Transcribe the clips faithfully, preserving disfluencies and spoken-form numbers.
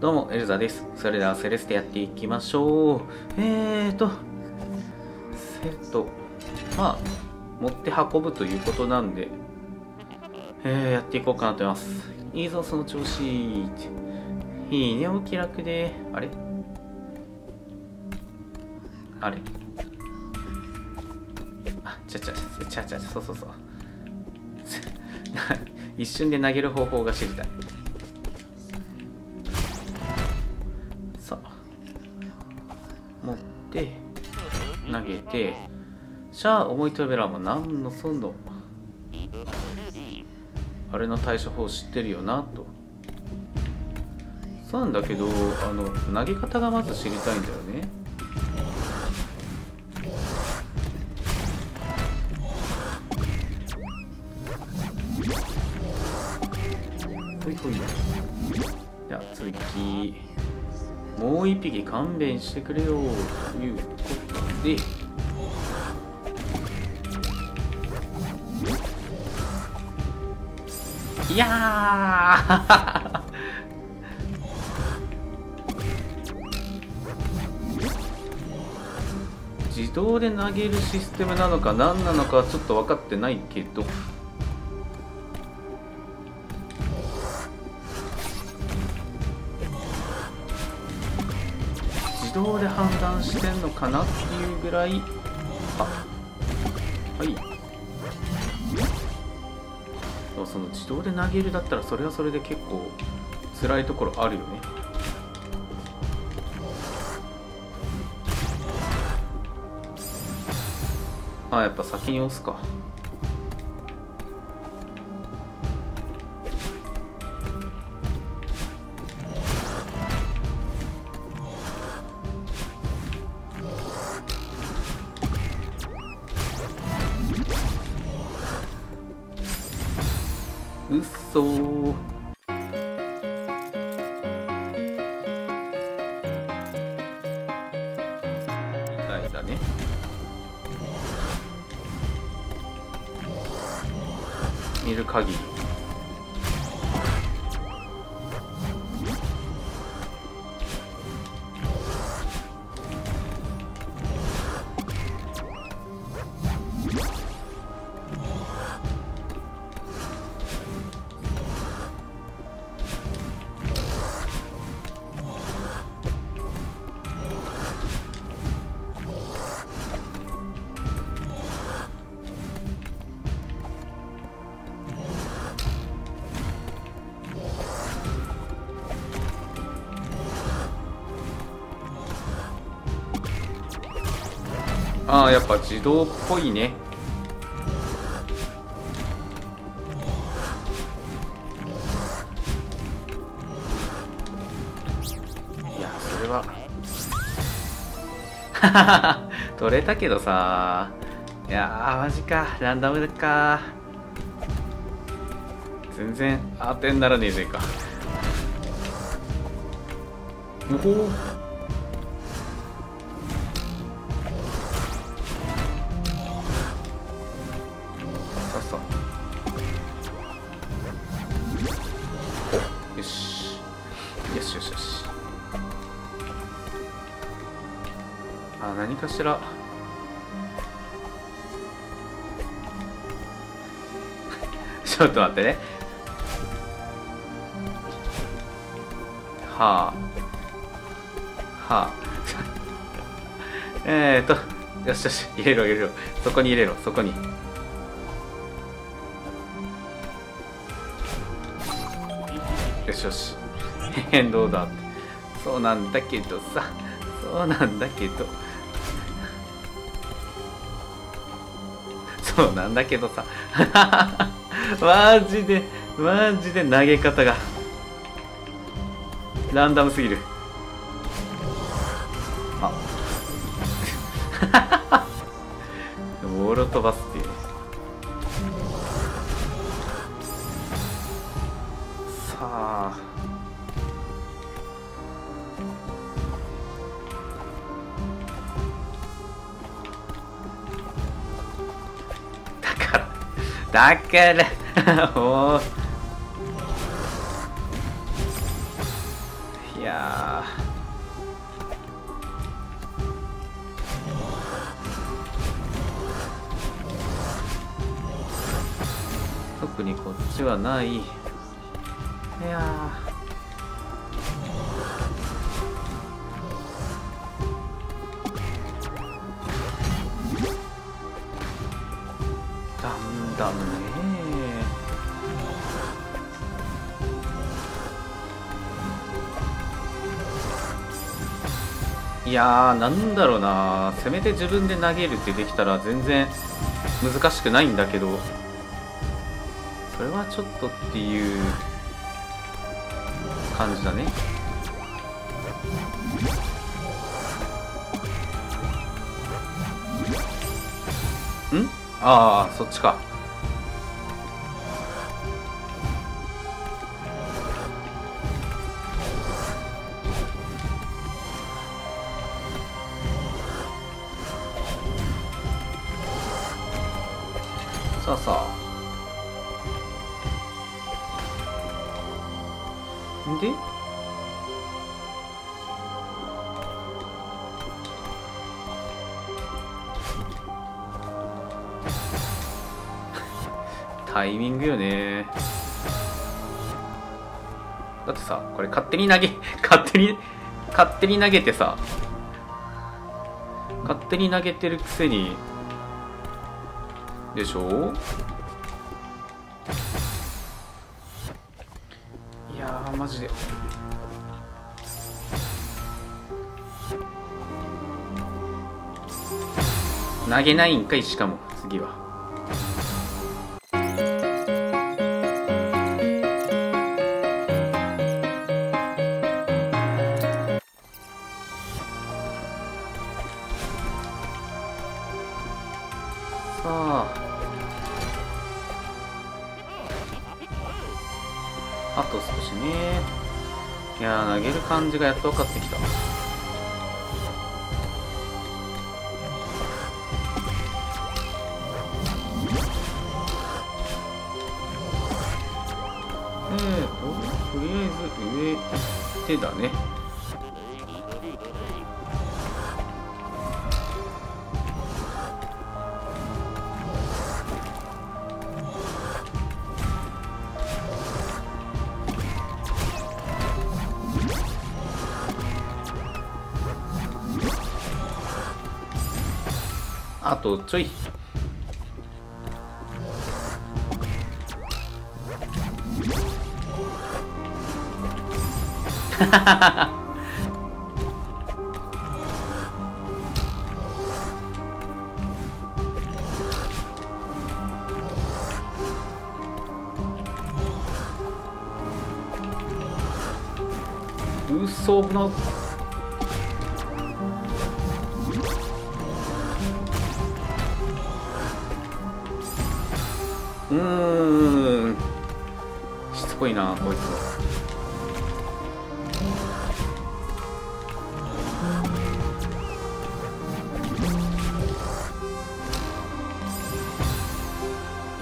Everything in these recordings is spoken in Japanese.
どうもエルザです。それではセレステやっていきましょう。えーとセットまあ持って運ぶということなんで、えー、やっていこうかなと思います。いいぞその調子、いいねお気楽で。あれあれあちゃちゃちゃちゃちゃそうそうそう一瞬で投げる方法が知りたい。さあ持って投げてシャア重いトベラもなんのそんのあれの対処法知ってるよなと。そうなんだけどあの投げ方がまず知りたいんだよね。じゃあ続きもう一匹勘弁してくれよということで、いや自動で投げるシステムなのか何なのかちょっと分かってないけど。自動で判断してんのかなっていうぐらい。あはいその自動で投げるだったらそれはそれで結構辛いところあるよね。あやっぱ先に押すか。うっそー。痛いだね。見る限りああやっぱ自動っぽいね。いやそれは取れたけどさ。いやーマジかランダムか全然当てにならねえぜか。おおあ何かしらちょっと待ってね。はあはあえーとよしよし入れろ入れろそこに入れろそこに。よしよし変動だってそうなんだけどさそうなんだけどそうなんだけどさマジでマジで投げ方がランダムすぎる。あボールを飛ばすっていうさあだからもういやー特にこっちはない。いやーだねー。いやー、なんだろうな、せめて自分で投げるってできたら全然難しくないんだけど、それはちょっとっていう感じだね。ん？ああ、そっちか。さあさあ、んでタイミングよね。だってさ、これ勝手に投げ勝手に勝手に投げてさ、勝手に投げてるくせにでしょ。いやーマジで投げないんかい。しかも次はあと少しね。いやー、投げる感じがやっと分かってきた。えーととりあえず上手だね。あとちょい。うその。うーん、しつこいなこいつは。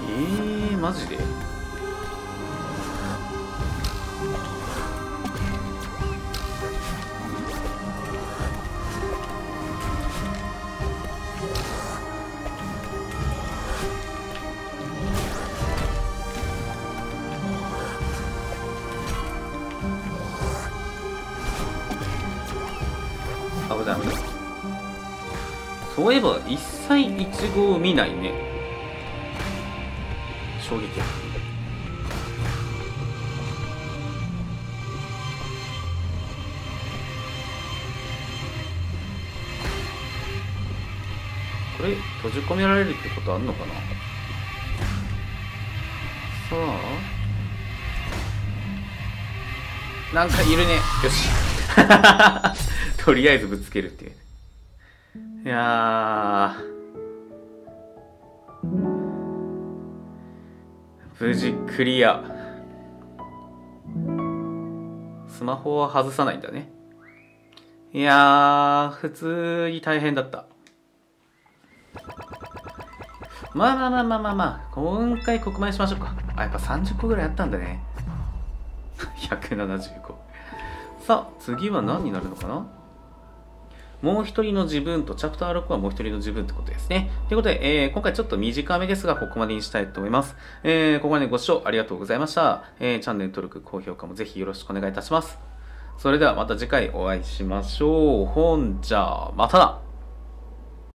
えー、マジで危ない危ない。そういえば一切イチゴを見ないね。衝撃。これ閉じ込められるってことあんのかな。さあ、なんかいるね。よしとりあえずぶつけるっていう。いやー、無事クリア。スマホは外さないんだね。いやー、普通に大変だった。まあまあまあまあまあまあ、今回ここまでしましょうか。あ、やっぱさんじゅっこぐらいあったんだね。ひゃくななじゅうご。さあ次は何になるのかな。もう一人の自分と、チャプターろくはもう一人の自分ってことですね。ということで、えー、今回ちょっと短めですが、ここまでにしたいと思います。えー、ここまでご視聴ありがとうございました。えー、チャンネル登録、高評価もぜひよろしくお願いいたします。それではまた次回お会いしましょう。ほんじゃ、またな。